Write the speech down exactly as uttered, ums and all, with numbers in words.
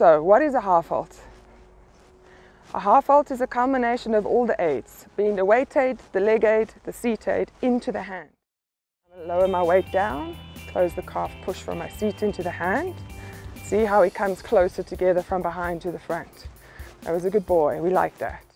So what is a half-halt? A half-halt is a combination of all the aids, being the weight aid, the leg aid, the seat aid, into the hand. I'm going to lower my weight down, close the calf, push from my seat into the hand. See how he comes closer together from behind to the front. That was a good boy, we like that.